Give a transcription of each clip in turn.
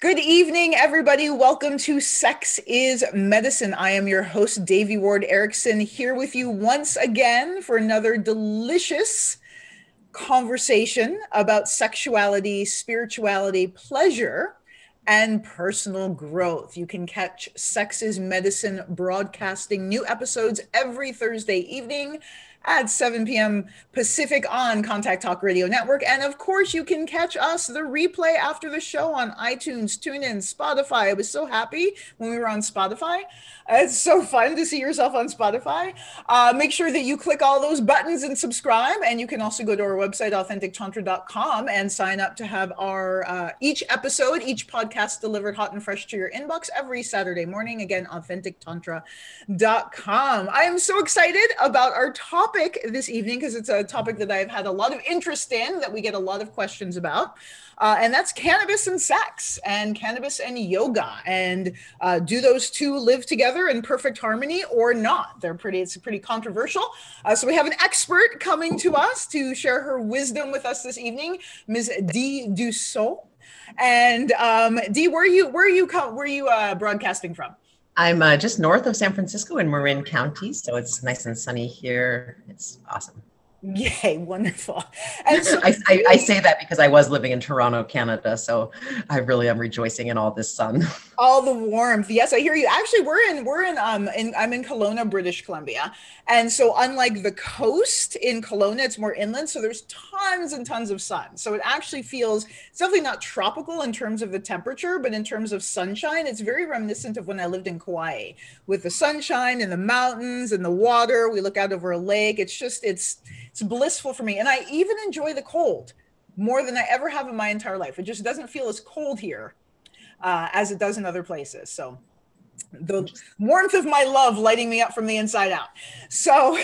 Good evening, everybody. Welcome to Sex is Medicine. I am your host, Devi Ward Erickson, here with you once again for another delicious conversation about sexuality, spirituality, pleasure, and personal growth. You can catch Sex is Medicine broadcasting new episodes every Thursday evening at 7 p.m. Pacific on Contact Talk Radio Network. And of course, you can catch us, the replay after the show on iTunes, TuneIn, Spotify. I was so happy when we were on Spotify. It's so fun to see yourself on Spotify. Make sure that you click all those buttons and subscribe. And you can also go to our website, AuthenticTantra.com, and sign up to have our each episode, each podcast delivered hot and fresh to your inbox every Saturday morning. Again, AuthenticTantra.com. I am so excited about our topic this evening, because it's a topic that I've had a lot of interest in, that we get a lot of questions about, and that's cannabis and sex, and cannabis and yoga, and do those two live together in perfect harmony or not? It's pretty controversial. So we have an expert coming to us to share her wisdom with us this evening, Ms. Dee Dussault. And Dee, where are you broadcasting from? I'm just north of San Francisco in Marin County, so it's nice and sunny here. It's awesome. Yay, wonderful. And so I say that because I was living in Toronto, Canada, so I really am rejoicing in all this sun. All the warmth. Yes, I hear you. Actually, I'm in Kelowna, British Columbia. And so unlike the coast in Kelowna, it's more inland, so there's tons and tons of sun. So it actually feels, it's definitely not tropical in terms of the temperature, but in terms of sunshine, it's very reminiscent of when I lived in Kauai, with the sunshine and the mountains and the water. We look out over a lake. It's blissful for me. And I even enjoy the cold more than I ever have in my entire life. It just doesn't feel as cold here as it does in other places. So the warmth of my love lighting me up from the inside out. So,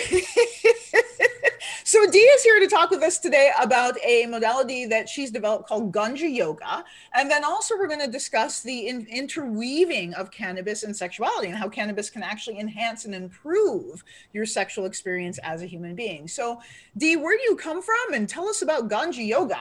so Dee is here to talk with us today about a modality that she's developed called Ganja Yoga. And then also we're going to discuss the interweaving of cannabis and sexuality, and how cannabis can actually enhance and improve your sexual experience as a human being. So Dee, where do you come from? And tell us about Ganja Yoga.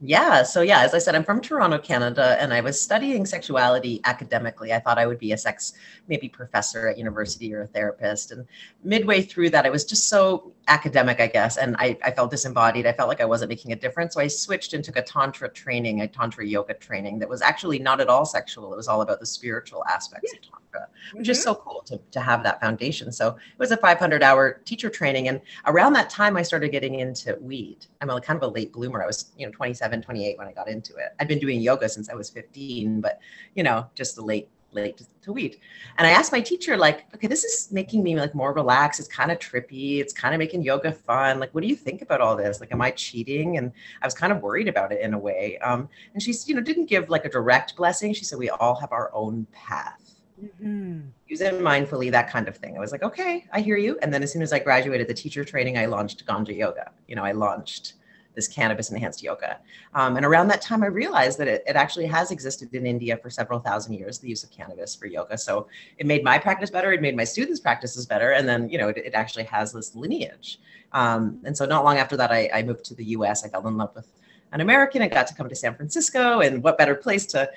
Yeah. So yeah, as I said, I'm from Toronto, Canada, and I was studying sexuality academically. I thought I would be a sex, maybe professor at university or a therapist. And midway through that, I was just so academic, I guess. And I felt disembodied. I felt like I wasn't making a difference. So I switched and took a tantra training, a tantra yoga training that was actually not at all sexual. It was all about the spiritual aspects of tantra, which is so cool to have that foundation. So it was a 500-hour teacher training. And around that time, I started getting into weed. I'm kind of a late bloomer. I was, 27. 28 when I got into it. I'd been doing yoga since I was 15, but just the late to weed. And I asked my teacher, okay, this is making me more relaxed. It's kind of trippy. It's kind of making yoga fun. What do you think about all this? Am I cheating? And I was kind of worried about it in a way. And she's, didn't give a direct blessing. She said, we all have our own path. Use it mindfully, that kind of thing. I was like, okay, I hear you. And then as soon as I graduated the teacher training, I launched Ganja Yoga. I launched this cannabis enhanced yoga. And around that time, I realized that it actually has existed in India for several thousand years, the use of cannabis for yoga. So it made my practice better. It made my students' practices better. And then, it actually has this lineage. And so not long after that, I moved to the US. I fell in love with an American. I got to come to San Francisco, and what better place to,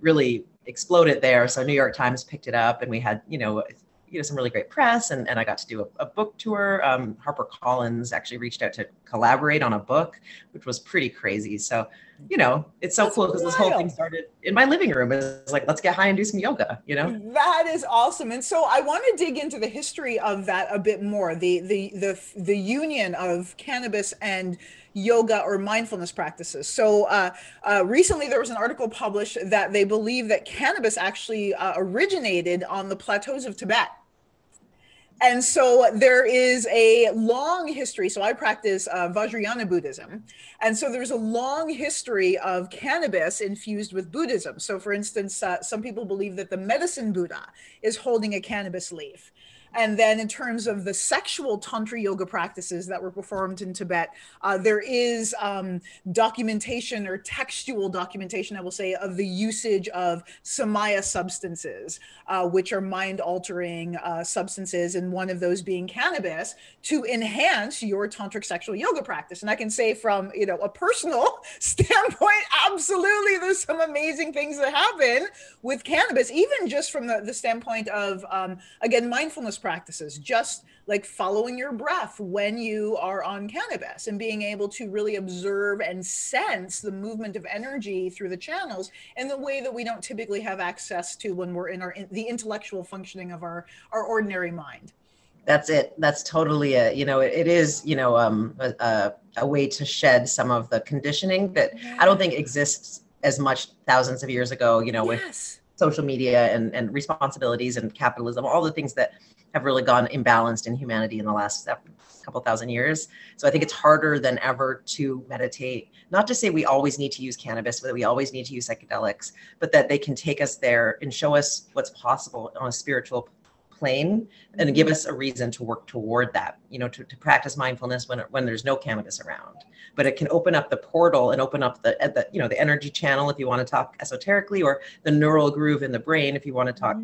really explode it there. So New York Times picked it up, and we had, some really great press, and I got to do a book tour. HarperCollins actually reached out to collaborate on a book, which was pretty crazy. So, it's so That's cool because this whole thing started in my living room. It's like, let's get high and do some yoga, That is awesome. And so I want to dig into the history of that a bit more, the union of cannabis and yoga or mindfulness practices. So recently there was an article published that they believe that cannabis actually originated on the plateaus of Tibet. And so there is a long history. So I practice Vajrayana Buddhism. And so there's a long history of cannabis infused with Buddhism. So for instance, some people believe that the medicine Buddha is holding a cannabis leaf. And then in terms of the sexual tantra yoga practices that were performed in Tibet, there is documentation, or textual documentation, I will say, of the usage of samaya substances, which are mind-altering substances, and one of those being cannabis, to enhance your tantric sexual yoga practice. And I can say from, you know, a personal standpoint, absolutely, there's some amazing things that happen with cannabis, even just from the standpoint of, again, mindfulness practices, just like following your breath when you are on cannabis and being able to really observe and sense the movement of energy through the channels in the way that we don't typically have access to when we're in the intellectual functioning of our ordinary mind. That's it. That's totally it. You know, it is, you know, a way to shed some of the conditioning that I don't think exists as much thousands of years ago, you know, with social media and responsibilities and capitalism, all the things that have really gone imbalanced in humanity in the last couple thousand years. So I think it's harder than ever to meditate. Not to say we always need to use cannabis, that we always need to use psychedelics, but that they can take us there and show us what's possible on a spiritual plane and give us a reason to work toward that, you know, to practice mindfulness when there's no cannabis around. But it can open up the portal and open up the you know, the energy channel, if you want to talk esoterically, or the neural groove in the brain, if you want to talk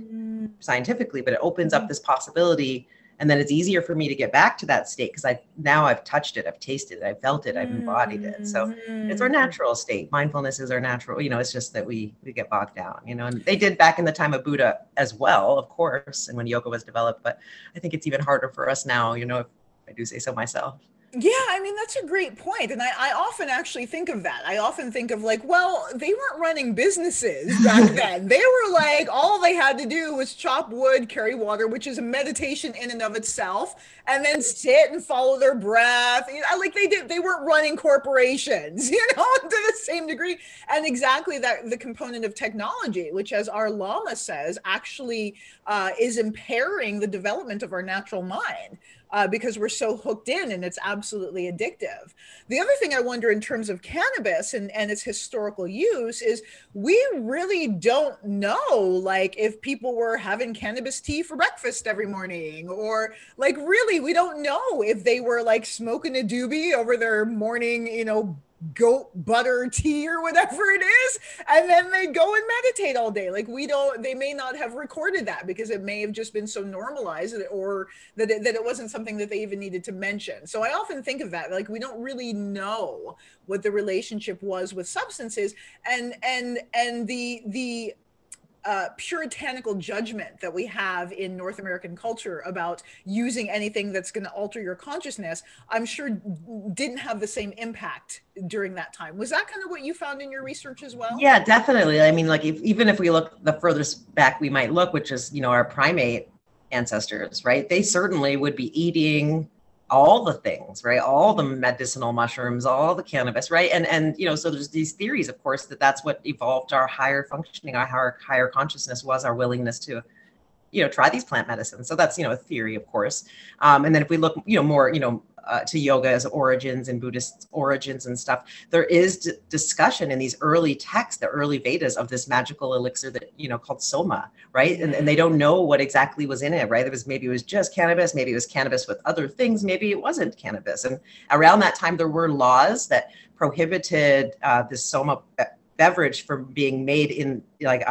scientifically, but it opens up this possibility. And then it's easier for me to get back to that state because I've touched it, I've tasted it, I've felt it, I've embodied it. So it's our natural state. Mindfulness is our natural, you know, it's just that we get bogged down, you know, and they did back in the time of Buddha as well, of course, and when yoga was developed. But I think it's even harder for us now, you know, if I do say so myself. Yeah, I mean, that's a great point. And I often actually think of that. I often think of like, well, they weren't running businesses back then. They were like, all they had to do was chop wood, carry water, which is a meditation in and of itself, and then sit and follow their breath. You know, like they weren't running corporations, you know, to the same degree. And exactly that, the component of technology, which as our Lama says, actually is impairing the development of our natural mind. Because we're so hooked in and it's absolutely addictive. The other thing I wonder in terms of cannabis and its historical use is we really don't know, like, if people were having cannabis tea for breakfast every morning, or like, really, we don't know if they were like smoking a doobie over their morning, you know, goat butter tea or whatever it is, and then they go and meditate all day. Like, we don't, they may not have recorded that because it may have just been so normalized, or that it wasn't something that they even needed to mention. So I often think of that, like, we don't really know what the relationship was with substances, and the puritanical judgment that we have in North American culture about using anything that's going to alter your consciousness, I'm sure didn't have the same impact during that time. Was that kind of what you found in your research as well? Yeah, definitely. I mean, like, even if we look the furthest back we might look, which is, you know, our primate ancestors, right? They certainly would be eating all the things, right? All the medicinal mushrooms, all the cannabis, right? And you know, so there's these theories, of course, that's what evolved our higher functioning, our higher consciousness was our willingness to, you know, try these plant medicines. So that's, you know, a theory, of course. And then if we look, you know, more, you know, to yoga as origins and Buddhist origins and stuff, there is discussion in these early texts, the early Vedas, of this magical elixir that, you know, called soma, right? And they don't know what exactly was in it, right? Maybe it was just cannabis, maybe it was cannabis with other things, maybe it wasn't cannabis. And around that time, there were laws that prohibited this soma beverage from being made in, like,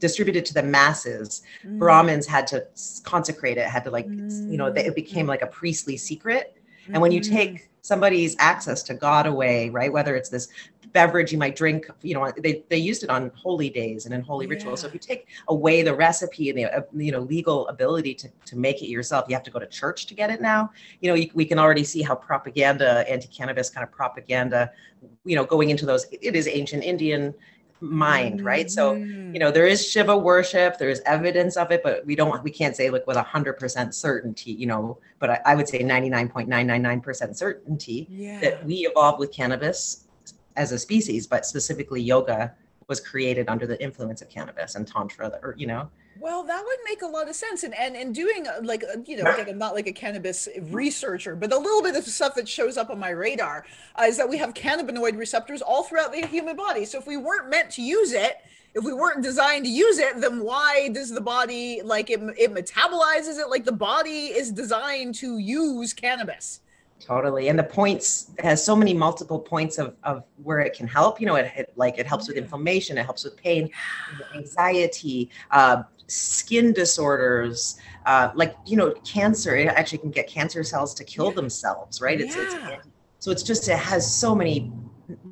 distributed to the masses. Brahmins had to consecrate it, had to, like, you know, it became like a priestly secret. And when you take somebody's access to God away, right, whether it's this beverage you might drink, you know, they used it on holy days and in holy rituals. So if you take away the recipe and the, you know, legal ability to make it yourself, you have to go to church to get it now. You know, we can already see how propaganda, anti-cannabis kind of propaganda, you know, going into those, it is ancient Indian mind, right? So, you know, there is Shiva worship, there is evidence of it, but we can't say, like, with 100% certainty, you know, but I would say 99.999% certainty that we evolved with cannabis as a species, but specifically yoga was created under the influence of cannabis and tantra, or, you know. Well, that would make a lot of sense. And doing, like, you know, again, I'm not like a cannabis researcher, but a little bit of stuff that shows up on my radar is that we have cannabinoid receptors all throughout the human body. So if we weren't meant to use it, If we weren't designed to use it, then why does the body, like, it metabolizes it? Like, the body is designed to use cannabis. Totally. And the points, it has so many multiple points of where it can help. You know, it helps with inflammation, it helps with pain, anxiety, skin disorders, like, you know, cancer. It actually can get cancer cells to kill themselves, right? So it's just, it has so many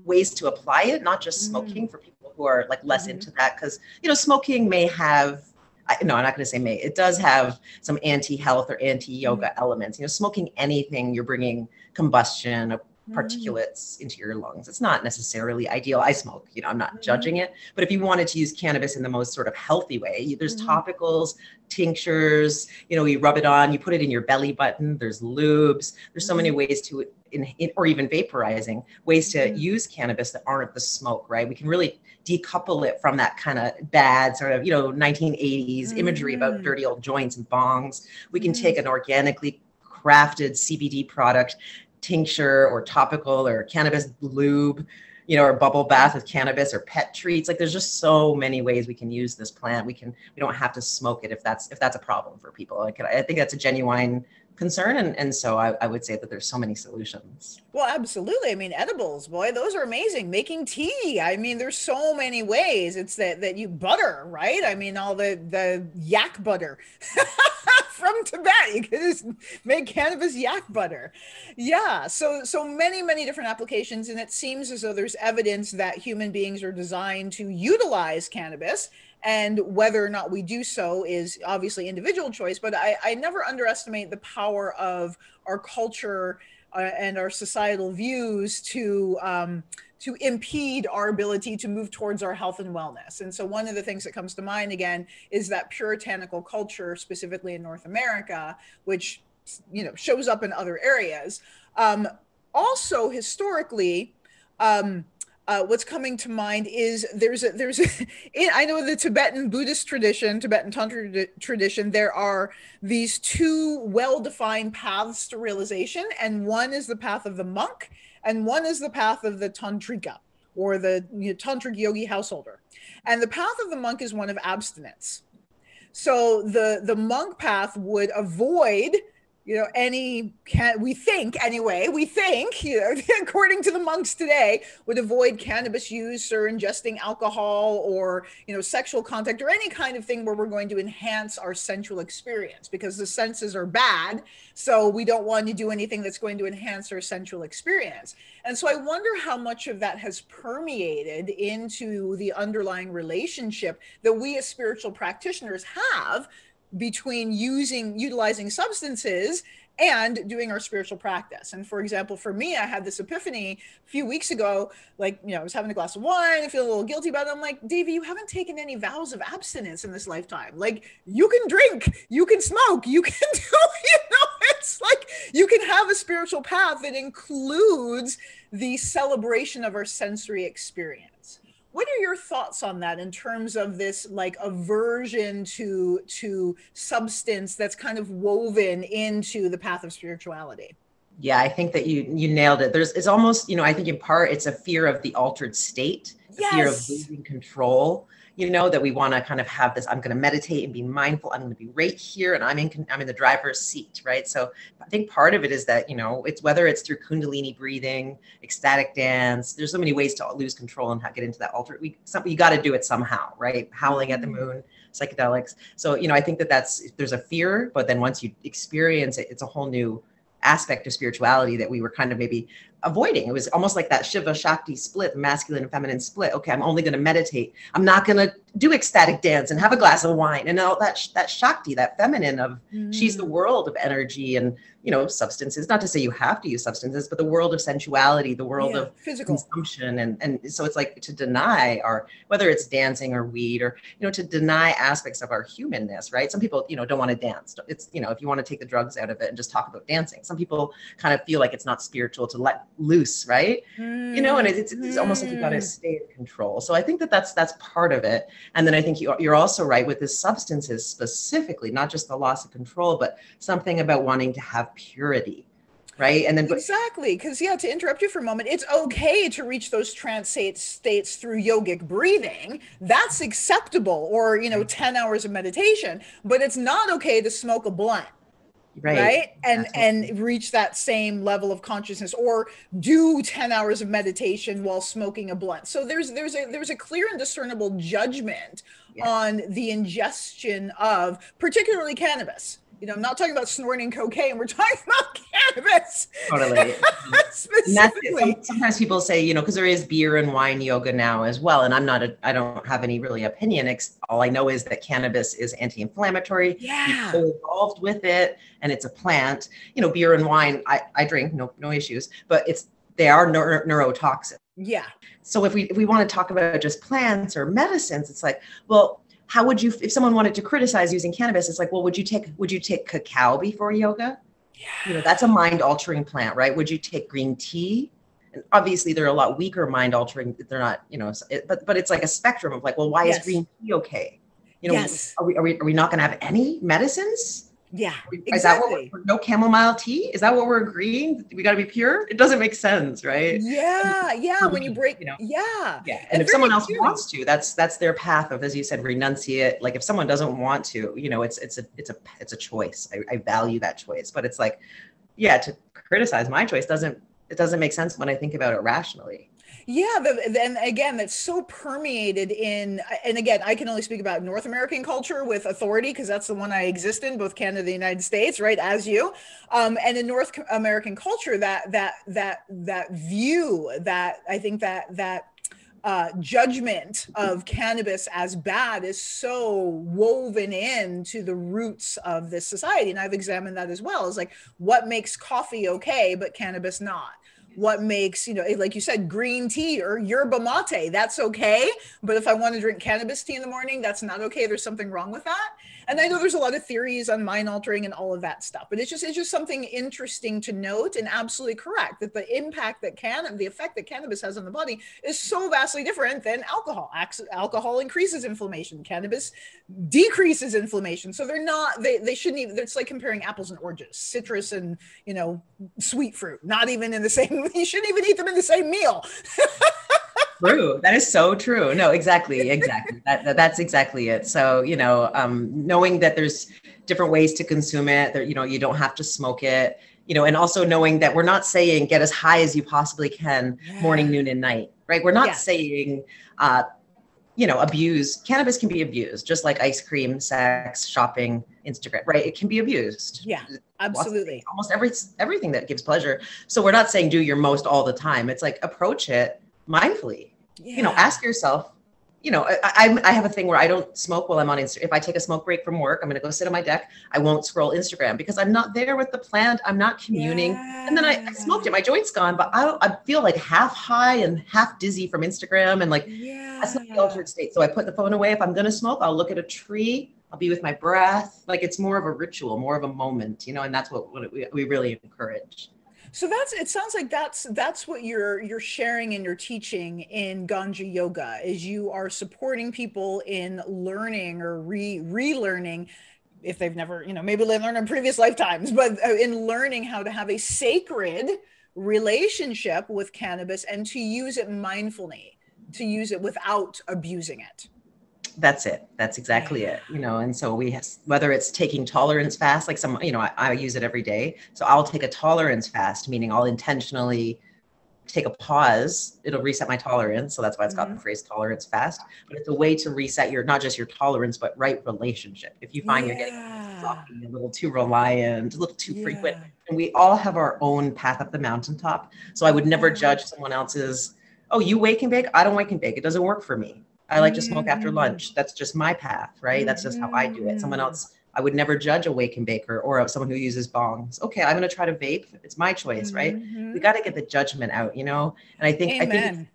ways to apply it, not just smoking for people who are like less into that. 'Cause, you know, smoking may have, no, I'm not going to say may. It does have some anti-health or anti-yoga elements. You know, smoking anything, you're bringing combustion of particulates into your lungs. It's not necessarily ideal. I smoke, you know, I'm not judging it. But if you wanted to use cannabis in the most sort of healthy way, there's topicals, tinctures, you know, you rub it on, you put it in your belly button, there's lubes. There's so many ways to, or even vaporizing, ways to use cannabis that aren't the smoke, right? We can really decouple it from that kind of bad sort of, you know, 1980s imagery about dirty old joints and bongs. We can take an organically crafted CBD product, tincture or topical or cannabis lube, you know, or bubble bath with cannabis or pet treats. Like, there's just so many ways we can use this plant. We don't have to smoke it if that's a problem for people. Like, I think that's a genuine concern. And so I would say that there's so many solutions. Well, absolutely. I mean, edibles, boy, those are amazing. Making tea. I mean, there's so many ways. It's that you butter, right? I mean, all the yak butter from Tibet, you can just make cannabis yak butter. Yeah. So many, many different applications. And it seems as though there's evidence that human beings are designed to utilize cannabis. And whether or not we do so is obviously individual choice, but I never underestimate the power of our culture and our societal views to impede our ability to move towards our health and wellness. And so one of the things that comes to mind again is that puritanical culture, specifically in North America, which, you know, shows up in other areas. Also historically, what's coming to mind is I know in the Tibetan Buddhist tradition, Tibetan Tantra tradition, there are these two well-defined paths to realization. And one is the path of the monk and one is the path of the tantrika, or the, you know, tantric yogi householder. And the path of the monk is one of abstinence. So the monk path would avoid, you know, we think, you know, according to the monks today, would avoid cannabis use or ingesting alcohol or, you know, sexual contact or any kind of thing where we're going to enhance our sensual experience, because the senses are bad. So we don't want to do anything that's going to enhance our sensual experience. And so I wonder how much of that has permeated into the underlying relationship that we as spiritual practitioners have between utilizing substances and doing our spiritual practice. And for example, for me, I had this epiphany a few weeks ago. Like, you know, I was having a glass of wine, I feel a little guilty about it. I'm like, Devi, you haven't taken any vows of abstinence in this lifetime. Like, you can drink, you can smoke, you can do, you know, it's like you can have a spiritual path that includes the celebration of our sensory experience. What are your thoughts on that in terms of this, like, aversion to substance that's kind of woven into the path of spirituality? Yeah, I think that you nailed it. It's almost, you know, I think in part it's a fear of the altered state, fear of losing control. You know, that we want to kind of have this, I'm going to meditate and be mindful. I'm going to be right here and I'm in the driver's seat, right? So I think part of it is that, you know, it's whether it's through Kundalini breathing, ecstatic dance, there's so many ways to lose control and get into that altered. You got to do it somehow, right? Howling at the moon, psychedelics. So, you know, I think there's a fear, but then once you experience it, it's a whole new aspect of spirituality that we were kind of maybe avoiding. It was almost like that Shiva Shakti split, masculine and feminine split. Okay, I'm only going to meditate. I'm not going to do ecstatic dance and have a glass of wine and all that Shakti, that feminine of she's the world of energy and, you know, substances. Not to say you have to use substances, but the world of sensuality, the world of physical consumption. And so it's like to deny whether it's dancing or weed or, you know, to deny aspects of our humanness, right? Some people, you know, don't want to dance. It's, you know, if you want to take the drugs out of it and just talk about dancing, some people kind of feel like it's not spiritual to let loose, right? You know, and it's almost like you got to stay in control. So I think that's part of it. And then I think you're also right with the substances specifically, not just the loss of control, but something about wanting to have purity, right? And then exactly, because yeah, to interrupt you for a moment, it's okay to reach those trance states through yogic breathing. That's acceptable, or 10 hours of meditation, but it's not okay to smoke a blunt. Right. And reach that same level of consciousness, or do 10 hours of meditation while smoking a blunt. So there's a clear and discernible judgment on the ingestion of particularly cannabis. I'm not talking about snorting cocaine. We're talking about cannabis. Totally. Specifically. Sometimes people say, because there is beer and wine yoga now as well. And I don't have any really opinion. All I know is that cannabis is anti-inflammatory. Yeah. People involved with it, and it's a plant. Beer and wine, I drink, no issues, but they are neurotoxic. Yeah. So if we want to talk about just plants or medicines, it's like, well, how would you, if someone wanted to criticize using cannabis, it's like, well, would you take cacao before yoga? Yeah. That's a mind altering plant, right? Would you take green tea? And obviously they're a lot weaker mind altering. They're not, but it's like a spectrum of like, well, why is green tea okay? Are we not going to have any medicines? Yeah, exactly. Is that what no chamomile tea? Is that what we're agreeing? We got to be pure? It doesn't make sense, right? Yeah, yeah. When you break, Yeah. Yeah. And if someone else wants to, that's their path of, as you said, renunciate. Like if someone doesn't want to, it's a choice. I value that choice, but it's like, yeah, to criticize my choice doesn't make sense when I think about it rationally. Yeah, and again, that's so permeated in, and again, I can only speak about North American culture with authority, because that's the one I exist in, both Canada and the United States, right, as you. And in North American culture, that view, that I think that judgment of cannabis as bad is so woven into the roots of this society. And I've examined that as well. It's like, what makes coffee okay, but cannabis not? What makes, like you said, green tea or yerba mate, that's okay. But if I want to drink cannabis tea in the morning, that's not okay. There's something wrong with that. And I know there's a lot of theories on mind altering and all of that stuff, but it's just something interesting to note, and absolutely correct that the effect that cannabis has on the body is so vastly different than alcohol. Alcohol increases inflammation. Cannabis decreases inflammation. So they shouldn't even, it's like comparing apples and oranges, citrus and, sweet fruit, not even in the same. You shouldn't even eat them in the same meal. True. That is so true. No, exactly. That's exactly it. So, knowing that there's different ways to consume it, you don't have to smoke it, and also knowing that we're not saying get as high as you possibly can morning, noon, and night, right? We're not saying, abuse. Cannabis can be abused, just like ice cream, sex, shopping, Instagram, right? It can be abused. Yeah, absolutely. Almost everything that gives pleasure. So we're not saying do your most all the time. It's like approach it mindfully. Yeah. Ask yourself, I have a thing where I don't smoke while I'm on Instagram. If I take a smoke break from work, I'm going to go sit on my deck. I won't scroll Instagram because I'm not there with the plant. I'm not communing. Yeah. And then I smoked it. My joint's gone, but I feel like half high and half dizzy from Instagram. And that's not the altered state. So I put the phone away. If I'm going to smoke, I'll look at a tree. I'll be with my breath. Like it's more of a ritual, more of a moment, and that's what we really encourage. So it sounds like that's what you're sharing in your teaching in Ganja Yoga, is you are supporting people in learning or relearning if they've never, maybe they learned in previous lifetimes, but in learning how to have a sacred relationship with cannabis and to use it mindfully, to use it without abusing it. That's it. That's exactly it. And so whether it's taking tolerance fast, like I use it every day. So I'll take a tolerance fast, meaning I'll intentionally take a pause. It'll reset my tolerance. So that's why it's got the phrase tolerance fast, but it's a way to reset not just your tolerance, but right relationship. If you find you're getting sloppy, a little too reliant, a little too frequent, and we all have our own path up the mountaintop. So I would never judge someone else's, oh, you wake and bake. I don't wake and bake. It doesn't work for me. I like to smoke after lunch. That's just my path, right? That's just how I do it. Someone else, I would never judge a wake and baker or someone who uses bongs. Okay, I'm going to try to vape. It's my choice, right? We got to get the judgment out, And I think,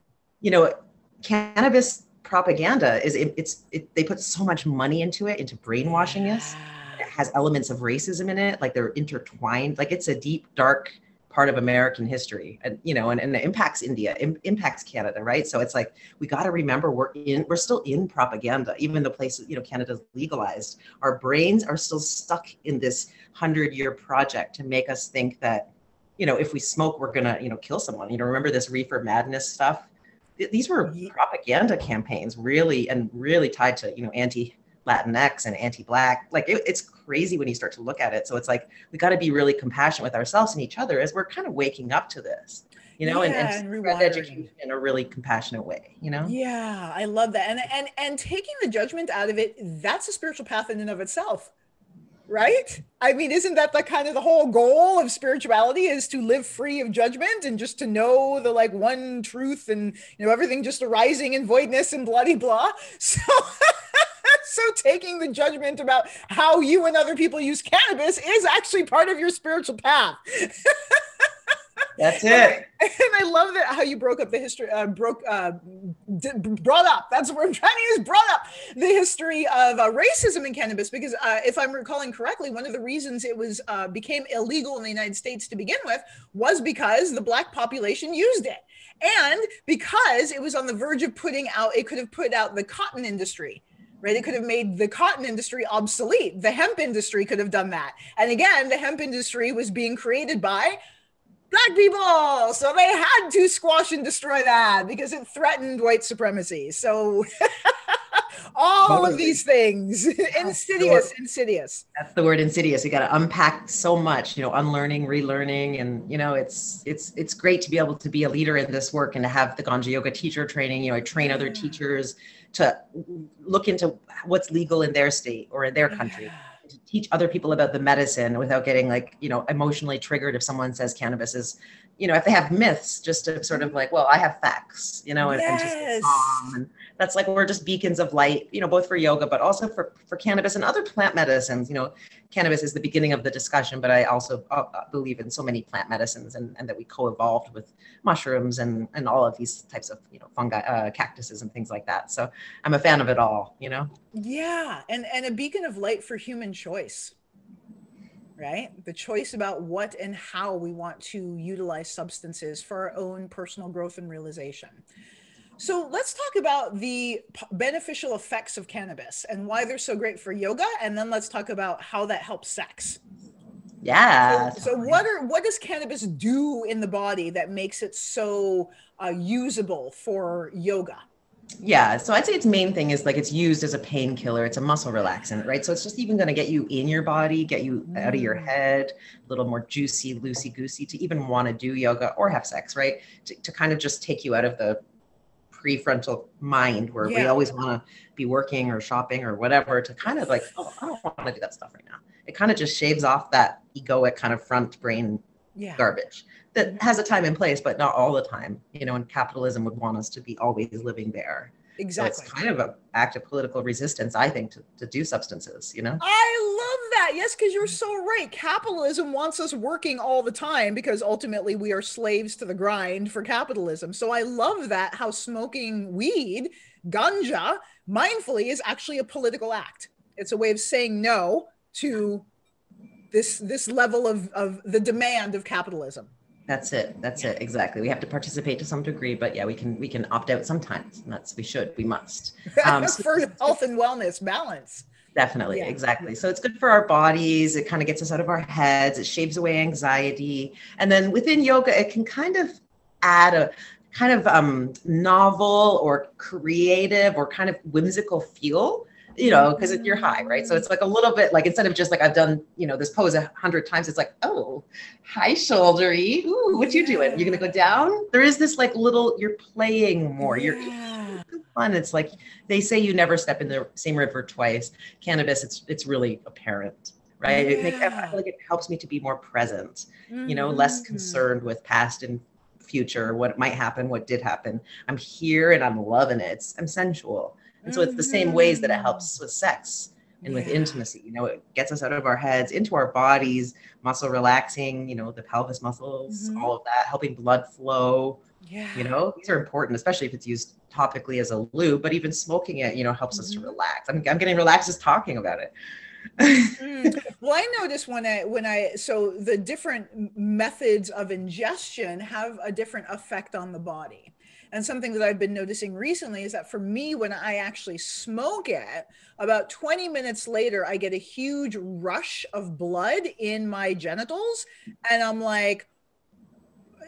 cannabis propaganda is they put so much money into it, into brainwashing us. It has elements of racism in it, like they're intertwined. Like it's a deep, dark part of American history, and it impacts India, impacts Canada, right? So it's like, we got to remember we're still in propaganda, even the places, Canada's legalized. Our brains are still stuck in this 100-year project to make us think that, you know, if we smoke, we're going to, you know, kill someone. You know, remember this reefer madness stuff? These were propaganda campaigns, really, and really tied to, you know, anti-Latinx and anti-Black. Like, it's crazy when you start to look at it. So it's like, we got to be really compassionate with ourselves and each other as we're kind of waking up to this, you know, and spread education in a really compassionate way, you know? Yeah, I love that. And taking the judgment out of it, that's a spiritual path in and of itself. Right? I mean, isn't that the kind of the whole goal of spirituality, is to live free of judgment and just to know the like one truth and, you know, everything just arising in voidness and bloody blah. So taking the judgment about how you and other people use cannabis is actually part of your spiritual path. That's it. And I love that how you broke up the history, brought up. That's the word I'm trying to use. Brought up the history of racism in cannabis, because if I'm recalling correctly, one of the reasons it was became illegal in the United States to begin with was because the Black population used it, and because it was on the verge of putting out, it could have put out the cotton industry. Right? It could have made the cotton industry obsolete. The hemp industry could have done that, and again, the hemp industry was being created by Black people, so they had to squash and destroy that because it threatened white supremacy. So all of these things, insidious. That's the word, insidious. You got to unpack so much, you know, unlearning, relearning, and you know, it's great to be able to be a leader in this work and to have the Ganja Yoga teacher training. You know, I train other teachers to look into what's legal in their state or in their country. To teach other people about the medicine without getting like, you know, emotionally triggered if someone says cannabis is, you know, if they have myths, just to sort of like, well, I have facts, you know, and just calm. And that's like, we're just beacons of light, you know, both for yoga, but also for cannabis and other plant medicines. You know, cannabis is the beginning of the discussion, but I also believe in so many plant medicines and that we co-evolved with mushrooms and all of these types of, you know, fungi, cactuses and things like that. So I'm a fan of it all, you know? Yeah. And a beacon of light for human choice, right? The choice about what and how we want to utilize substances for our own personal growth and realization. So let's talk about the beneficial effects of cannabis and why they're so great for yoga. And then let's talk about how that helps sex. Yeah. So what does cannabis do in the body that makes it so usable for yoga? Yeah. So I'd say its main thing is like, it's used as a painkiller. It's a muscle relaxant, right? So it's just even going to get you in your body, get you out of your head, a little more juicy, loosey goosey to even want to do yoga or have sex, right? To kind of just take you out of the prefrontal mind where we always want to be working or shopping or whatever, to kind of like, oh, I don't want to do that stuff right now. It kind of just shaves off that egoic kind of front brain garbage that has a time and place, but not all the time, you know, and capitalism would want us to be always living there. Exactly. So it's kind of an act of political resistance, I think, to do substances, you know? I love that. Yes, because you're so right. Capitalism wants us working all the time because ultimately we are slaves to the grind for capitalism. So I love that, how smoking weed, ganja, mindfully is actually a political act. It's a way of saying no to this level of the demand of capitalism. That's it. That's it. Exactly. We have to participate to some degree, but yeah, we can opt out sometimes. And that's, we should, we must. For health and wellness balance. Definitely. Yeah. Exactly. So it's good for our bodies. It kind of gets us out of our heads. It shaves away anxiety. And then within yoga, it can kind of add a kind of novel or creative or kind of whimsical feel, you know, because you're high, right? So it's like a little bit like, instead of just like, I've done, you know, this pose 100 times, it's like, oh, high shouldery. Ooh, what you doing? You're going to go down? There is this like little, you're playing more. It's fun. It's like, they say you never step in the same river twice. Cannabis, it's really apparent, right? Yeah. I feel like it helps me to be more present, you know, less concerned with past and future, what might happen, what did happen. I'm here and I'm loving it. I'm sensual. And so it's the same ways that it helps with sex and with intimacy. You know, it gets us out of our heads, into our bodies, muscle relaxing, you know, the pelvis muscles, all of that, helping blood flow. Yeah. You know, these are important, especially if it's used topically as a lube, but even smoking it, you know, helps us to relax. I'm getting relaxed just talking about it. Well, I noticed so the different methods of ingestion have a different effect on the body. And something that I've been noticing recently is that for me, when I actually smoke it, about 20 minutes later, I get a huge rush of blood in my genitals. And I'm like,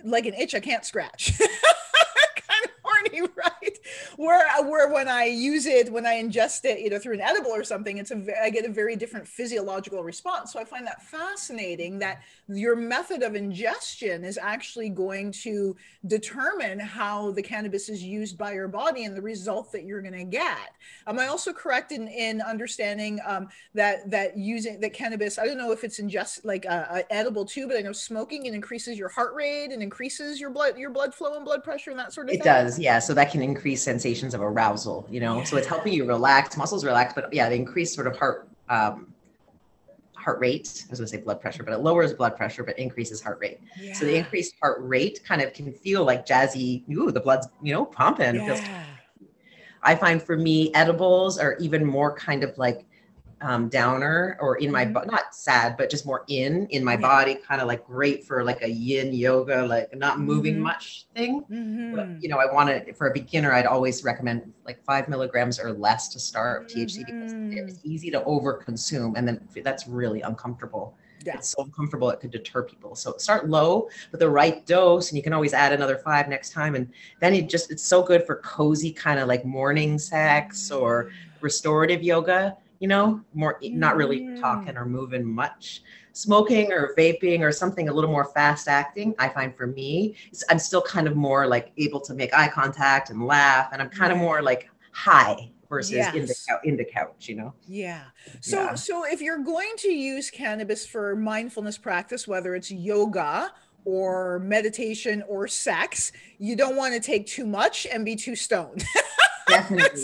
like an itch I can't scratch. Kind of horny, right? Where when I use it, when I ingest it, you know, through an edible or something, I get a very different physiological response. So I find that fascinating that your method of ingestion is actually going to determine how the cannabis is used by your body and the result that you're going to get. Am I also correct in understanding that cannabis, I don't know if it's ingest like an edible too, but I know smoking, it increases your heart rate and increases your blood flow and blood pressure and that sort of thing? It does, yeah. So that can increase sensations of arousal, you know, so it's helping you relax, muscles relax, but yeah, it increased sort of heart rate. I was going to say blood pressure, but it lowers blood pressure, but increases heart rate. Yeah. So the increased heart rate kind of can feel like jazzy, ooh, the blood's, you know, pumping. Yeah. It feels, I find for me, edibles are even more kind of like downer or in my, not sad, but just more in my body, kind of like great for like a yin yoga, like not moving much thing. But, you know, I want to, for a beginner, I'd always recommend like 5 milligrams or less to start of THC because it's easy to over consume. And then that's really uncomfortable. Yeah. It's so uncomfortable. It could deter people. So start low with the right dose, and you can always add another 5 next time. And then it just, it's so good for cozy kind of like morning sex or restorative yoga. You know, more not really talking or moving much. Smoking or vaping or something a little more fast acting, I find for me, I'm still kind of more like able to make eye contact and laugh, and I'm kind of more like high versus in the couch, you know? Yeah. So if you're going to use cannabis for mindfulness practice, whether it's yoga or meditation or sex, you don't want to take too much and be too stoned. Definitely.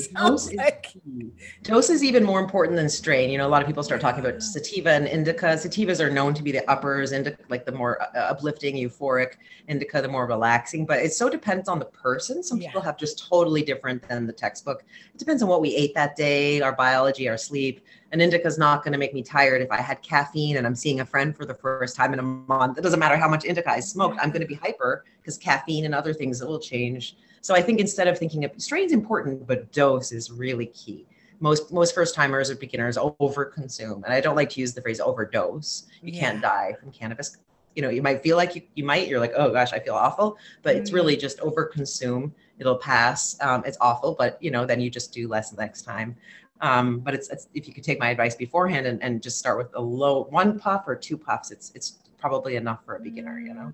Dose is even more important than strain. You know, a lot of people start talking about sativa and indica. Sativas are known to be the uppers, indica, like the more uplifting, euphoric, indica, the more relaxing. But it so depends on the person. Some people have just totally different than the textbook. It depends on what we ate that day, our biology, our sleep. An indica is not going to make me tired. If I had caffeine and I'm seeing a friend for the first time in a month, it doesn't matter how much indica I smoked, I'm going to be hyper because caffeine and other things will change. So I think instead of thinking of strain's important, but dose is really key. Most first timers or beginners overconsume, and I don't like to use the phrase overdose. You can't die from cannabis. You know, you might feel like you're like, oh gosh, I feel awful, but it's really just overconsume. It'll pass. It's awful, but you know, then you just do less next time. But it's if you could take my advice beforehand and just start with a low 1 puff or 2 puffs, it's probably enough for a beginner. You know,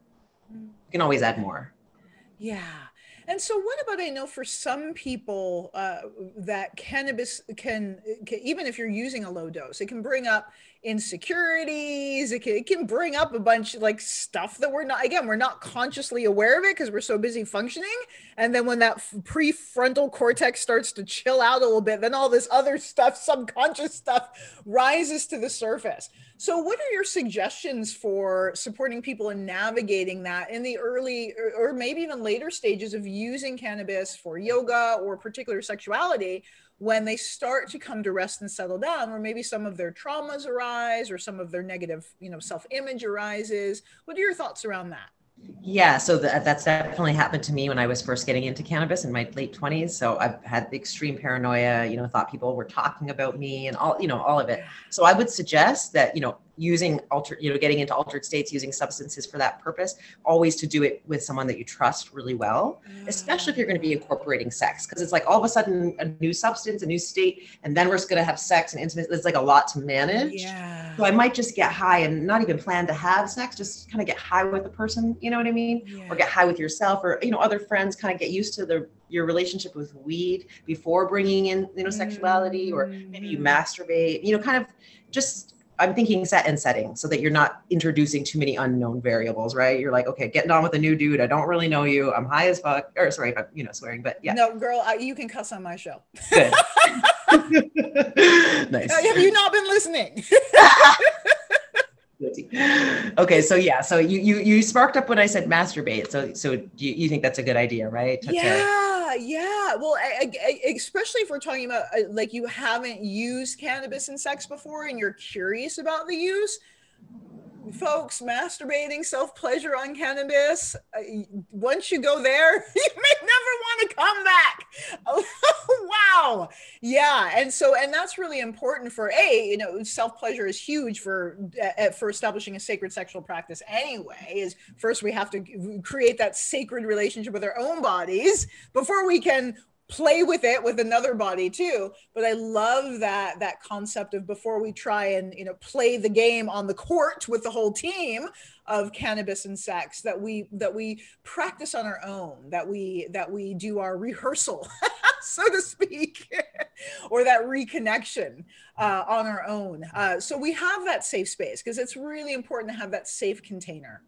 you can always add more. Yeah. And so what about, I know for some people that cannabis can, even if you're using a low dose, it can bring up insecurities. It can bring up a bunch of like stuff that we're not consciously aware of it because we're so busy functioning. And then when that prefrontal cortex starts to chill out a little bit, then all this other stuff, subconscious stuff, rises to the surface. So what are your suggestions for supporting people in navigating that in the early or maybe even later stages of using cannabis for yoga or particular sexuality when they start to come to rest and settle down, or maybe some of their traumas arise or some of their negative, you know, self-image arises? What are your thoughts around that? Yeah, so that's definitely happened to me when I was first getting into cannabis in my late 20s. So I've had the extreme paranoia, you know, thought people were talking about me and all, you know, all of it. So I would suggest that, you know, getting into altered states, using substances for that purpose, always to do it with someone that you trust really well, especially if you're going to be incorporating sex, because it's like all of a sudden a new substance, a new state, and then we're just going to have sex and intimate. It's like a lot to manage. Yeah. So I might just get high and not even plan to have sex, just kind of get high with the person, you know what I mean? Yeah. Or get high with yourself or, you know, other friends, kind of get used to your relationship with weed before bringing in, you know, sexuality, or maybe you masturbate, you know, kind of just, I'm thinking set and setting so that you're not introducing too many unknown variables, right? You're like, okay, getting on with a new dude. I don't really know you. I'm high as fuck. Or sorry, if I'm, you know, swearing, but yeah. No, girl, you can cuss on my show. Good. Nice. Have you not been listening? Okay. So yeah. So you sparked up when I said masturbate. So do you think that's a good idea, right? Yeah. Well, I, especially if we're talking about like you haven't used cannabis and sex before and you're curious about the use, folks, masturbating, self-pleasure on cannabis, once you go there, you may never want to come back. Wow. Yeah. And that's really important for self-pleasure is huge for establishing a sacred sexual practice anyway, is first we have to create that sacred relationship with our own bodies before we can play with it with another body too. But I love that concept of before we try and play the game on the court with the whole team of cannabis and sex, that we practice on our own, that we do our rehearsal, so to speak, or that reconnection on our own. So we have that safe space, because it's really important to have that safe container.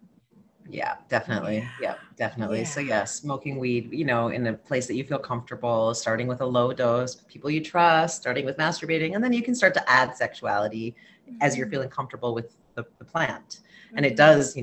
Yeah, definitely. Yeah, definitely. Yeah. So yeah, smoking weed, in a place that you feel comfortable, starting with a low dose, people you trust, starting with masturbating, and then you can start to add sexuality as you're feeling comfortable with the plant. And it does,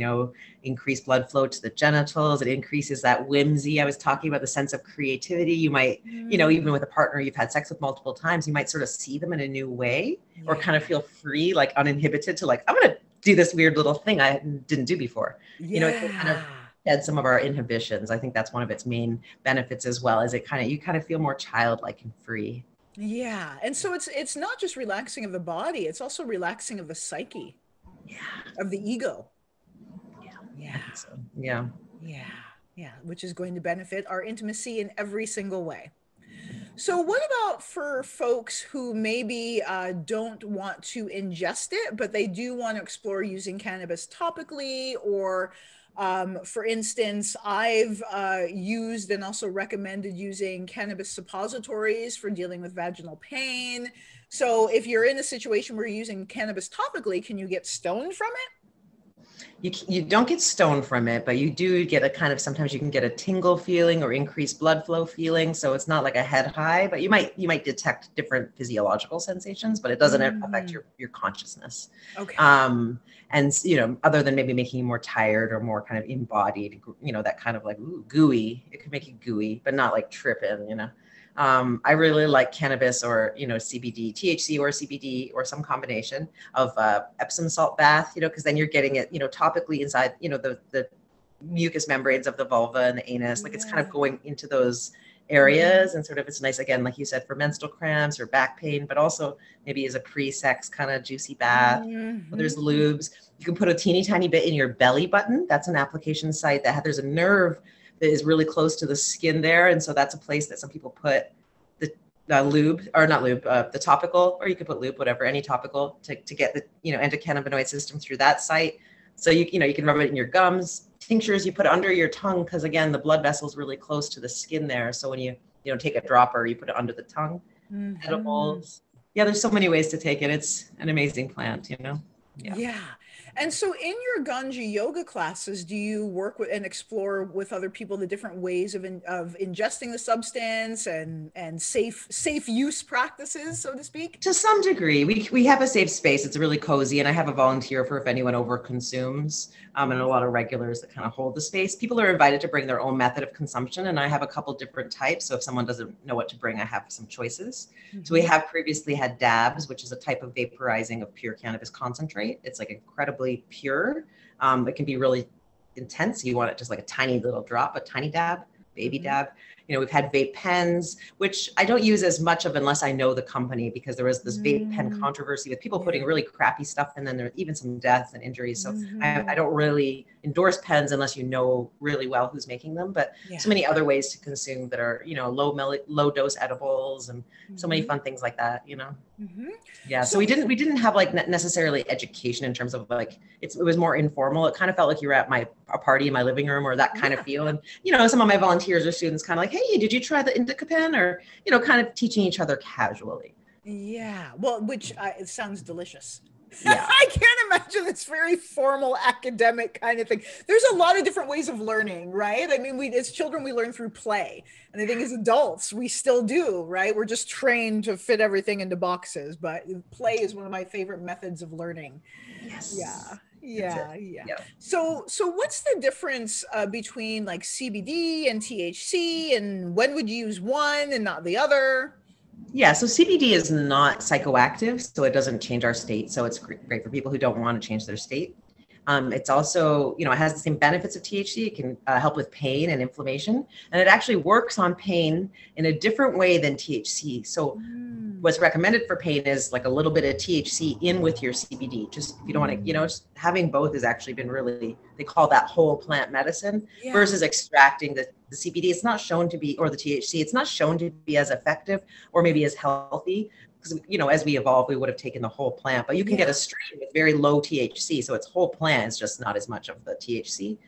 increase blood flow to the genitals. It increases that whimsy. I was talking about the sense of creativity. You might, even with a partner you've had sex with multiple times, you might sort of see them in a new way, or kind of feel free, like uninhibited to I'm going to do this weird little thing I didn't do before. Yeah. It kind of shed some of our inhibitions. I think that's one of its main benefits as well, is you feel more childlike and free. Yeah. And so it's not just relaxing of the body, it's also relaxing of the psyche. Yeah. Of the ego. Yeah. Yeah. I think so. Yeah. Yeah. Yeah. Which is going to benefit our intimacy in every single way. So what about for folks who maybe don't want to ingest it, but they do want to explore using cannabis topically, or for instance, I've used and also recommended using cannabis suppositories for dealing with vaginal pain. So if you're in a situation where you're using cannabis topically, can you get stoned from it? You don't get stoned from it, but you do get sometimes you can get a tingle feeling or increased blood flow feeling. So it's not like a head high, but you might detect different physiological sensations, but it doesn't affect your consciousness. Okay. And other than maybe making you more tired or more kind of embodied, that kind of gooey, it could make you gooey, but not like tripping, I really like cannabis or, CBD, THC or CBD or some combination of Epsom salt bath, because then you're getting it, topically inside, the mucous membranes of the vulva and the anus. Yeah. It's kind of going into those areas, and sort of it's nice, again, like you said, for menstrual cramps or back pain, but also maybe as a pre-sex kind of juicy bath. Mm-hmm. There's lubes. You can put a teeny tiny bit in your belly button. That's an application site there's a nerve that is really close to the skin there. And so that's a place that some people put the topical, or you could put lube, whatever, any topical to get the, endocannabinoid system through that site. So you can rub it in your gums, tinctures you put under your tongue. 'Cause again, the blood vessel is really close to the skin there. So when you take a dropper, you put it under the tongue. Mm-hmm. Edibles. Yeah. There's so many ways to take it. It's an amazing plant, Yeah. Yeah. And so in your Ganja yoga classes, do you work with and explore with other people the different ways of ingesting the substance and safe use practices, so to speak? To some degree. We have a safe space. It's really cozy. And I have a volunteer for if anyone overconsumes, and a lot of regulars that kind of hold the space. People are invited to bring their own method of consumption. And I have a couple different types. So if someone doesn't know what to bring, I have some choices. Mm-hmm. So we have previously had dabs, which is a type of vaporizing of pure cannabis concentrate. It's incredibly pure. It can be really intense. You want it just a tiny little drop, a tiny dab, baby dab. We've had vape pens, which I don't use as much of unless I know the company, because there was this vape pen controversy with people putting really crappy stuff, and then there were even some deaths and injuries. So I don't really endorse pens unless you know really well who's making them. But so many other ways to consume that are, low dose edibles and so many fun things like that, Mm-hmm. Yeah. So we didn't have necessarily education in terms of it was more informal. It kind of felt like you were at a party in my living room, or that kind of feel. And, some of my volunteers or students kind of hey, did you try the indica pen? Or, kind of teaching each other casually. Yeah. Well, which it sounds delicious. Yeah. I can't imagine it's very formal academic kind of thing. There's a lot of different ways of learning, right? I mean, as children, we learn through play. And I think as adults, we still do, right? We're just trained to fit everything into boxes. But play is one of my favorite methods of learning. Yes. Yeah. Yeah, yeah. Yep. So what's the difference between CBD and THC, and when would you use one and not the other? Yeah, so CBD is not psychoactive, so it doesn't change our state. So it's great for people who don't want to change their state. It's also, you know, it has the same benefits of THC. It can help with pain and inflammation, and it actually works on pain in a different way than THC. So what's recommended for pain is like a little bit of THC in with your CBD. Just if you don't want to, you know, just having both has actually been really, they call that whole plant medicine versus extracting the CBD. It's not shown to be, or the THC, it's not shown to be as effective or maybe as healthy. Because, you know, as we evolve, we would have taken the whole plant, but you can get a strain with very low THC. So it's whole plant is just not as much of the THC.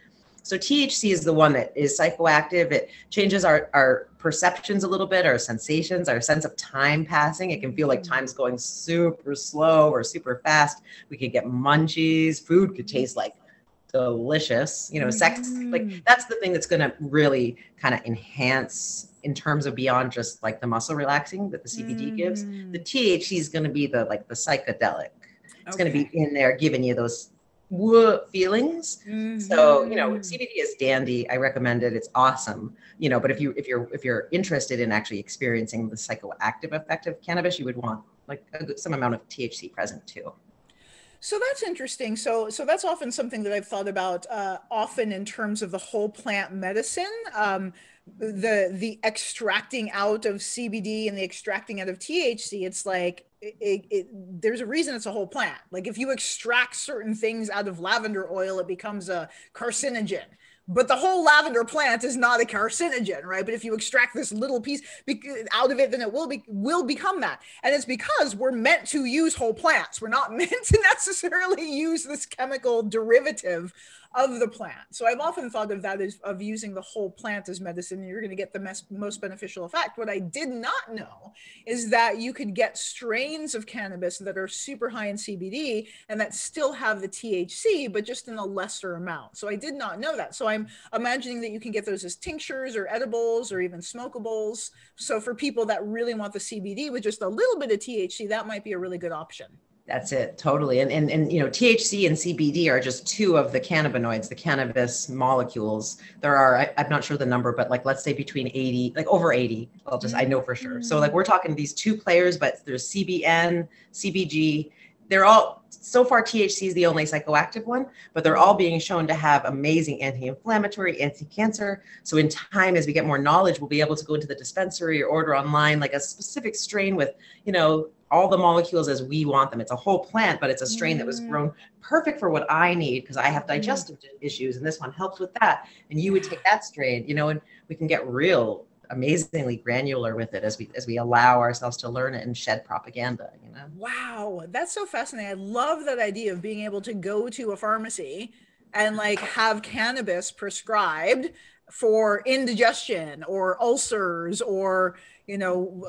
So THC is the one that is psychoactive. It changes our perceptions a little bit, our sensations, our sense of time passing. It can feel like time's going super slow or super fast. We could get munchies. Food could taste like delicious, you know, sex, like that's the thing that's going to really kind of enhance in terms of beyond just like the muscle relaxing that the CBD gives. The THC is going to be the, like the psychedelic, it's going to be in there giving you those woo feelings. So, you know, CBD is dandy. I recommend it. It's awesome. You know, but if you're interested in actually experiencing the psychoactive effect of cannabis, you would want like some amount of THC present too. So that's interesting. So that's often something that I've thought about often in terms of the whole plant medicine, the extracting out of CBD and the extracting out of THC. It's like, there's a reason it's a whole plant. Like if you extract certain things out of lavender oil, it becomes a carcinogen. But the whole lavender plant is not a carcinogen, right? But if you extract this little piece out of it, then it will become that. And it's because we're meant to use whole plants. We're not meant to necessarily use this chemical derivative of the plant. So I've often thought of that as of using the whole plant as medicine, and you're going to get the most beneficial effect. What I did not know is that you could get strains of cannabis that are super high in CBD and that still have the THC, but just in a lesser amount. So I did not know that. So I'm imagining that you can get those as tinctures or edibles or even smokables. So for people that really want the CBD with just a little bit of THC, that might be a really good option. That's it. Totally. And, you know, THC and CBD are just two of the cannabinoids, the cannabis molecules. There are, I'm not sure the number, but like, let's say between 80, like over 80, I know for sure. So like, we're talking these two players, but there's CBN, CBG, they're all, so far THC is the only psychoactive one, but they're all being shown to have amazing anti-inflammatory, anti-cancer. So in time, as we get more knowledge, we'll be able to go into the dispensary or order online, like a specific strain with, you know, all the molecules as we want them. It's a whole plant, but it's a strain that was grown perfect for what I need because I have digestive issues and this one helps with that. And you would take that strain, you know, and we can get real amazingly granular with it as we allow ourselves to learn it and shed propaganda, you know? Wow. That's so fascinating. I love that idea of being able to go to a pharmacy and like have cannabis prescribed for indigestion or ulcers or, you know,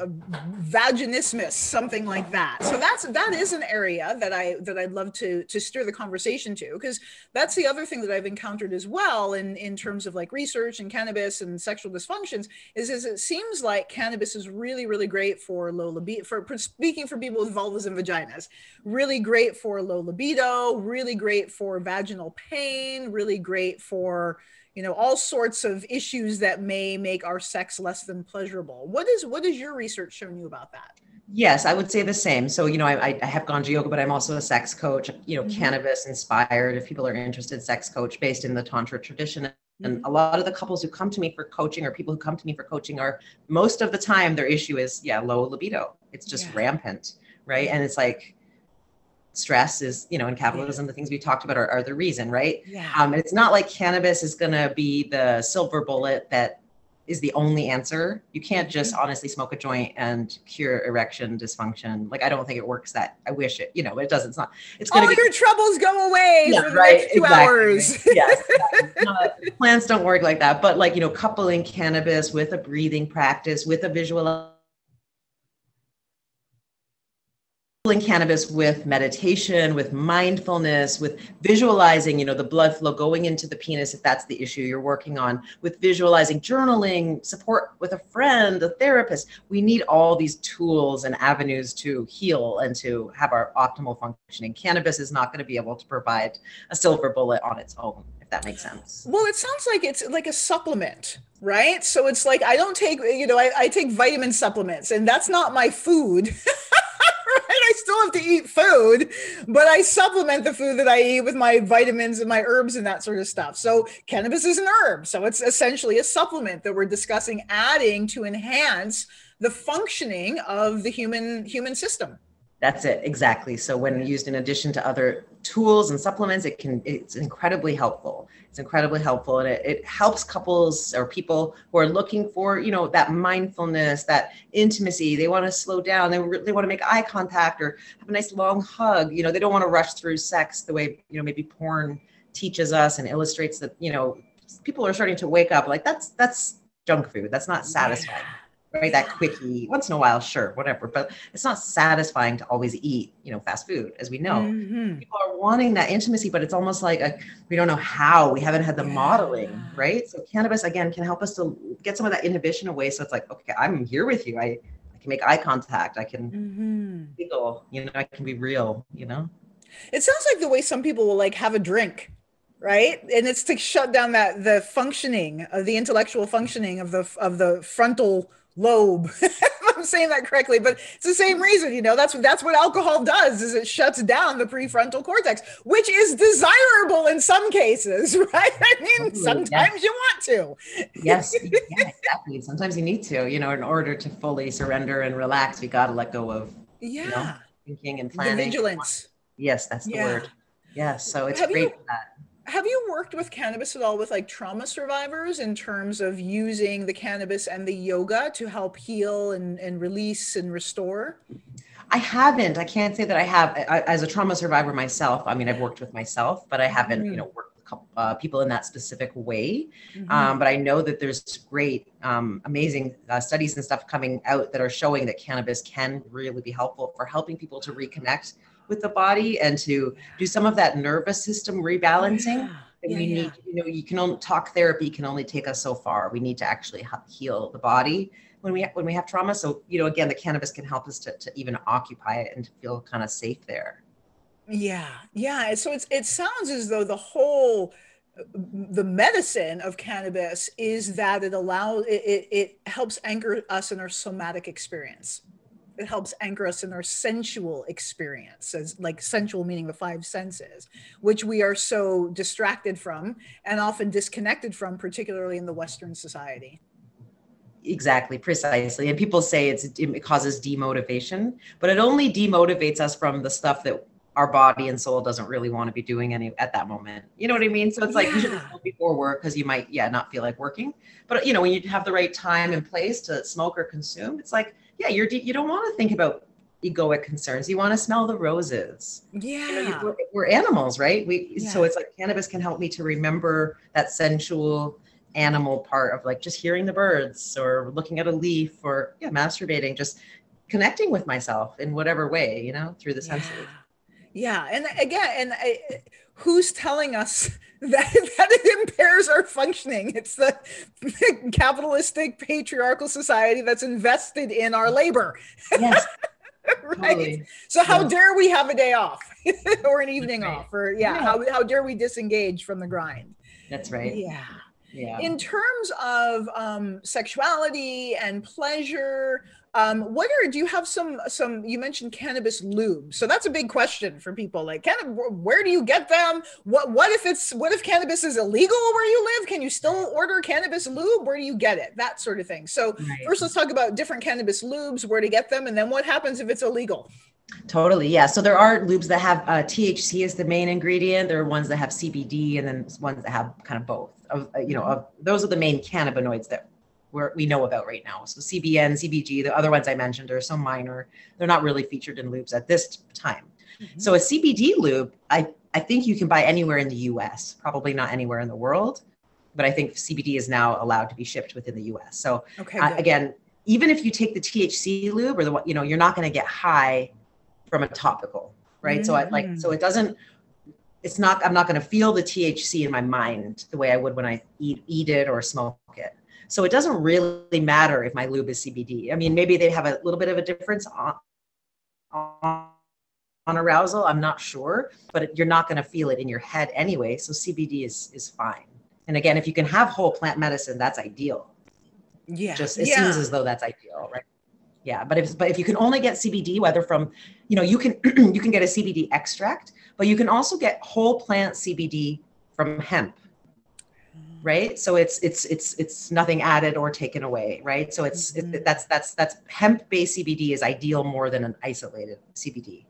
vaginismus, something like that. So that is an area that I'd love to steer the conversation to, because that's the other thing that I've encountered as well in terms of like research and cannabis and sexual dysfunctions is it seems like cannabis is really, really great for low libido, for speaking for people with vulvas and vaginas, really great for low libido, really great for vaginal pain, really great for, you know, all sorts of issues that may make our sex less than pleasurable. What is your research showing you about that? Yes, I would say the same. So, you know, I have Ganja Yoga, but I'm also a sex coach, you know, cannabis inspired, if people are interested, sex coach based in the Tantra tradition. And a lot of the couples who come to me for coaching or people who come to me for coaching are most of the time their issue is, low libido. It's just rampant, right? And it's like, stress is, you know, in capitalism, the things we talked about are the reason, right? Yeah. And it's not like cannabis is going to be the silver bullet that is the only answer. You can't just honestly smoke a joint and cure erection dysfunction. Like, I don't think it works that, I wish it, you know, it doesn't, it's not, it's going to your troubles go away for the next 2 hours. Yes. Plants don't work like that, but like, you know, coupling cannabis with a breathing practice, with a visual cannabis with meditation, with mindfulness, with visualizing, you know, the blood flow going into the penis, if that's the issue you're working on, with visualizing, journaling, support with a friend, a therapist. We need all these tools and avenues to heal and to have our optimal functioning. Cannabis is not going to be able to provide a silver bullet on its own, if that makes sense. Well, it sounds like it's like a supplement, right? So it's like, I don't take, you know, I take vitamin supplements and that's not my food. I still still have to eat food, but I supplement the food that I eat with my vitamins and my herbs and that sort of stuff. So cannabis is an herb. So it's essentially a supplement that we're discussing adding to enhance the functioning of the human system. That's it. Exactly. So when used in addition to other tools and supplements, it's incredibly helpful. It's incredibly helpful. And it helps couples or people who are looking for, you know, that mindfulness, that intimacy. They want to slow down. They want to make eye contact or have a nice long hug. You know, they don't want to rush through sex the way, you know, maybe porn teaches us and illustrates that, you know, people are starting to wake up like that's junk food. That's not satisfying. Yeah. Right, that quickie once in a while, sure, whatever, but it's not satisfying to always eat, you know, fast food, as we know. Mm-hmm. People are wanting that intimacy, but it's almost like we don't know how. We haven't had the modeling, right? So cannabis again can help us to get some of that inhibition away. So it's like, okay, I'm here with you. I can make eye contact. I can giggle. You know, I can be real. You know, it sounds like the way some people will like have a drink. Right. And it's to shut down that the functioning of the intellectual functioning of the frontal lobe. I'm saying that correctly, but it's the same reason, you know, that's what alcohol does is it shuts down the prefrontal cortex, which is desirable in some cases, right? I mean, sometimes you want to. Yes, yeah, exactly. Sometimes you need to, you know, in order to fully surrender and relax, we got to let go of you know, thinking and planning. The vigilance. Yes, that's the word. Yes. So it's great for that. Have you worked with cannabis at all with like trauma survivors in terms of using the cannabis and the yoga to help heal and release and restore? I haven't. I can't say that I have. As a trauma survivor myself, I mean, I've worked with myself, but I haven't, you know, worked with people in that specific way. Mm-hmm. But I know that there's great, amazing studies and stuff coming out that are showing that cannabis can really be helpful for helping people to reconnect with the body and to do some of that nervous system rebalancing that we need. You know, you can only talk therapy can only take us so far. We need to actually heal the body when we have trauma. So, you know, again, the cannabis can help us to even occupy it and to feel kind of safe there. Yeah. Yeah. So it sounds as though the medicine of cannabis is that it allows, it helps anchor us in our somatic experience. It helps anchor us in our sensual experiences, like sensual meaning the five senses, which we are so distracted from and often disconnected from, particularly in the Western society. Exactly, precisely. And people say it causes demotivation, but it only demotivates us from the stuff that our body and soul doesn't really want to be doing any at that moment. You know what I mean? So it's like you shouldn't smoke before work because you might, not feel like working. But, you know, when you have the right time and place to smoke or consume, it's like, you don't want to think about egoic concerns. You want to smell the roses. Yeah. You know, we're animals, right? So it's like cannabis can help me to remember that sensual animal part of like just hearing the birds or looking at a leaf or masturbating, just connecting with myself in whatever way, you know, through the senses. Yeah. And again, who's telling us that it impairs our functioning? It's the capitalistic patriarchal society that's invested in our labor. Yes. Right. Totally. So how dare we have a day off or an evening off or how dare we disengage from the grind? That's right. Yeah. Yeah. In terms of sexuality and pleasure, do you have some, you mentioned cannabis lube. So that's a big question for people like where do you get them? What if cannabis is illegal where you live? Can you still order cannabis lube? Where do you get it? That sort of thing. So first let's talk about different cannabis lubes, where to get them. And then what happens if it's illegal? Totally. Yeah. So there are lubes that have THC as the main ingredient. There are ones that have CBD and then ones that have kind of both those are the main cannabinoids that we know about right now. So CBN, CBG, the other ones I mentioned are so minor. They're not really featured in lubes at this time. Mm-hmm. So a CBD lube, I think you can buy anywhere in the US, probably not anywhere in the world, but I think CBD is now allowed to be shipped within the US. So again, even if you take the THC lube or the, you know, you're not going to get high from a topical, right? Mm-hmm. I'm not going to feel the THC in my mind the way I would when I eat it or smoke it. So it doesn't really matter if my lube is CBD. I mean, maybe they have a little bit of a difference on arousal. I'm not sure, but you're not going to feel it in your head anyway. So CBD is fine. And again, if you can have whole plant medicine, that's ideal. Yeah. It seems as though that's ideal, right? Yeah. But if you can only get CBD, whether from, you can get a CBD extract, but you can also get whole plant CBD from hemp. Right. So it's nothing added or taken away. Right. So that's hemp based CBD is ideal more than an isolated CBD.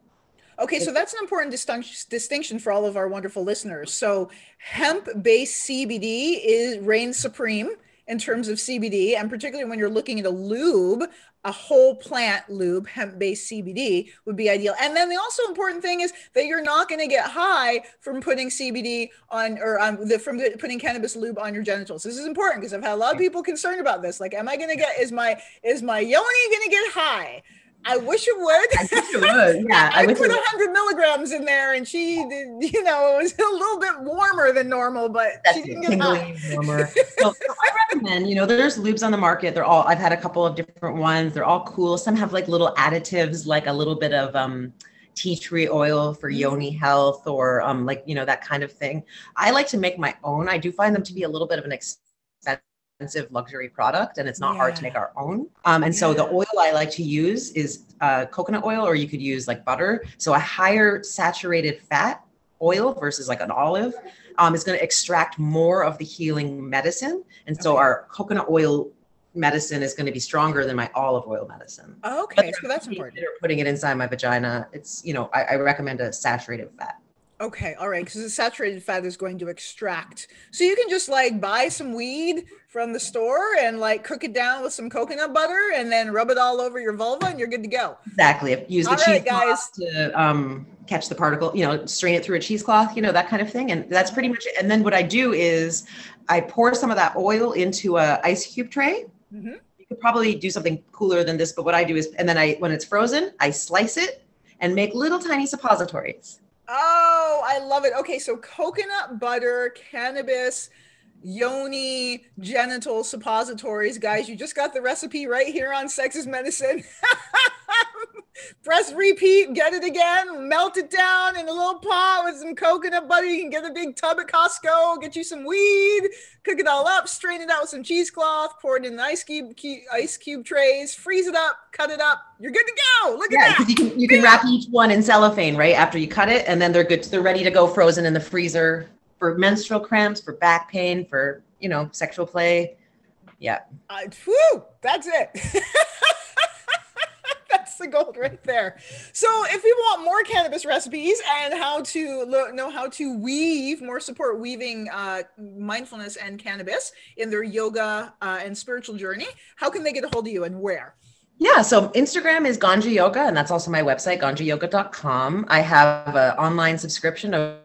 Okay, so that's an important distinction for all of our wonderful listeners. So hemp-based CBD reigns supreme in terms of CBD, and particularly when you're looking at a lube, a whole plant lube, hemp-based CBD would be ideal. And then the also important thing is that you're not going to get high from putting CBD on, or from putting cannabis lube on your genitals. This is important because I've had a lot of people concerned about this. Like, am I going to get, is my yoni going to get high? I wish it would. I wish it would. Yeah, I put 100 milligrams in there, and she, it was a little bit warmer than normal, but she didn't get high. So I recommend, there's lubes on the market. They're all, I've had a couple of different ones. They're all cool. Some have like little additives, like a little bit of tea tree oil for yoni health, or that kind of thing. I like to make my own. I do find them to be a little bit of an expensive luxury product, and it's not hard to make our own. So the oil I like to use is coconut oil, or you could use like butter. So a higher saturated fat oil versus like an olive is going to extract more of the healing medicine. And so our coconut oil medicine is going to be stronger than my olive oil medicine. Okay, so that's important. Putting it inside my vagina, it's, I recommend a saturated fat. Okay. All right. Because the saturated fat is going to extract. So you can just like buy some weed from the store and like cook it down with some coconut butter and then rub it all over your vulva and you're good to go. Exactly. Use the cheesecloth to catch the particle, strain it through a cheesecloth, that kind of thing. And that's pretty much it. And then what I do is I pour some of that oil into an ice cube tray. Mm-hmm. You could probably do something cooler than this, but what I do is, and then when it's frozen, I slice it and make little tiny suppositories. Oh, I love it. Okay, so coconut butter, cannabis, yoni, genital suppositories. Guys, you just got the recipe right here on Sex is Medicine. Press repeat, get it again, melt it down in a little pot with some coconut butter. You can get a big tub at Costco, get you some weed, cook it all up, strain it out with some cheesecloth, pour it in the ice cube trays, freeze it up, cut it up. You're good to go. Look at that. You can wrap each one in cellophane, right? After you cut it, and then they're good. They're ready to go frozen in the freezer for menstrual cramps, for back pain, for, sexual play. Yeah. Whew, that's it. The gold right there. So if we want more cannabis recipes and how to know how to weave, more support weaving mindfulness and cannabis in their yoga and spiritual journey, how can they get a hold of you and where? Yeah. So Instagram is Ganja Yoga. And that's also my website, ganjayoga.com. I have an online subscription of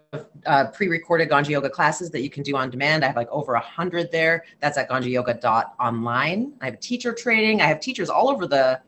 pre-recorded Ganja Yoga classes that you can do on demand. I have like over 100 there. That's at ganjayoga.online. I have teacher training. I have teachers all over the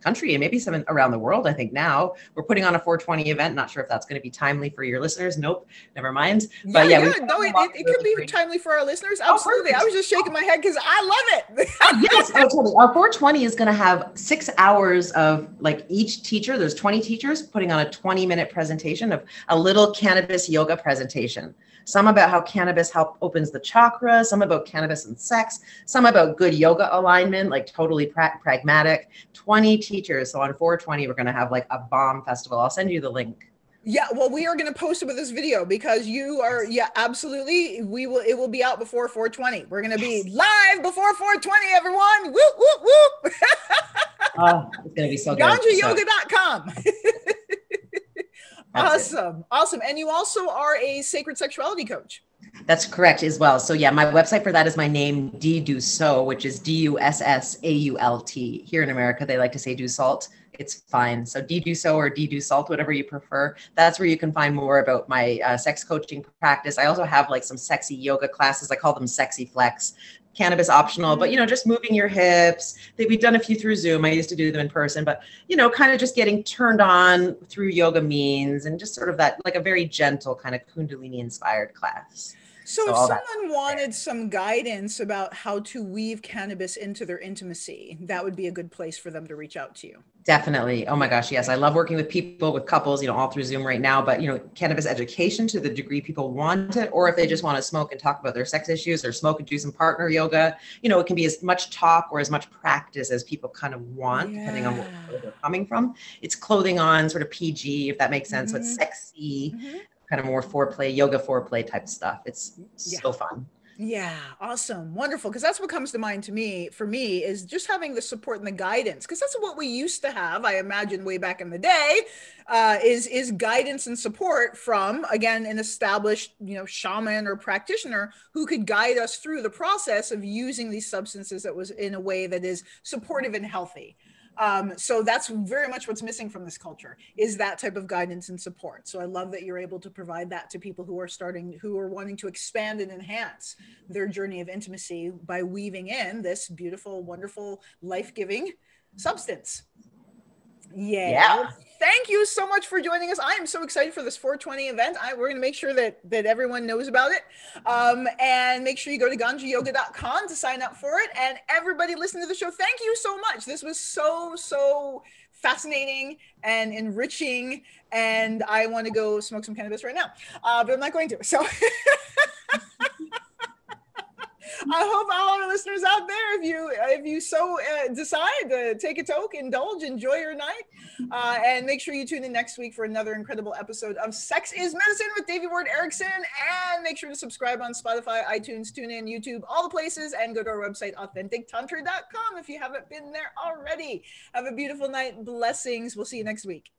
country and maybe some around the world. I think now we're putting on a 420 event. Not sure if that's going to be timely for your listeners. Nope. Never mind. But it could be timely for our listeners. Absolutely. I was just shaking my head because I love it. Yes. Totally. Our 420 is going to have 6 hours of like each teacher. There's 20 teachers putting on a 20-minute presentation of a little cannabis yoga presentation. Some about how cannabis opens the chakra, some about cannabis and sex, some about good yoga alignment, like totally pragmatic. 20 teachers. So on 420, we're going to have like a bomb festival. I'll send you the link. Yeah, well, we are going to post it with this video because you are, absolutely. It will be out before 420. We're going to be live before 420, everyone. Whoop, whoop, whoop. Oh, it's going to be so good. GanjaYoga.com. Awesome. Awesome. And you also are a sacred sexuality coach. That's correct as well. So yeah, my website for that is my name, Dee Dussault, which is D-U-S-S-A-U-L-T. Here in America, they like to say Dussault. It's fine. So Dee Dussault or Dee Dussault, whatever you prefer. That's where you can find more about my sex coaching practice. I also have like some sexy yoga classes. I call them sexy flex. Cannabis optional, but just moving your hips. We've done a few through Zoom. I used to do them in person, but kind of just getting turned on through yoga means, and just sort of that, like a very gentle kind of Kundalini inspired class. So if someone wanted some guidance about how to weave cannabis into their intimacy, that would be a good place for them to reach out to you. Definitely. Oh my gosh. Yes. I love working with people, with couples, all through Zoom right now, but cannabis education to the degree people want it, or if they just want to smoke and talk about their sex issues or smoke and do some partner yoga, it can be as much talk or as much practice as people kind of want, depending on where they're coming from. It's clothing on, sort of PG, if that makes sense, but sexy, kind of more foreplay, yoga foreplay type stuff. It's so fun. Yeah. Awesome. Wonderful. Because that's what comes to mind to me, for me, is just having the support and the guidance. Because that's what we used to have, I imagine, way back in the day, is guidance and support from, again, an established, shaman or practitioner who could guide us through the process of using these substances that was in a way that is supportive and healthy. So that's very much what's missing from this culture, is that type of guidance and support. So I love that you're able to provide that to people who are starting, who are wanting to expand and enhance their journey of intimacy by weaving in this beautiful, wonderful, life-giving substance. Yeah. Thank you so much for joining us. I am so excited for this 420 event. We're going to make sure that everyone knows about it. And make sure you go to ganjayoga.com to sign up for it. And everybody listening to the show, thank you so much. This was so, so fascinating and enriching. And I want to go smoke some cannabis right now, but I'm not going to. So I hope all our listeners out there, if you so decide to take a toke, indulge, enjoy your night, and make sure you tune in next week for another incredible episode of Sex is Medicine with Devi Ward Erickson. And make sure to subscribe on Spotify, iTunes, TuneIn, YouTube, all the places, and go to our website, AuthenticTantra.com, if you haven't been there already. Have a beautiful night. Blessings. We'll see you next week.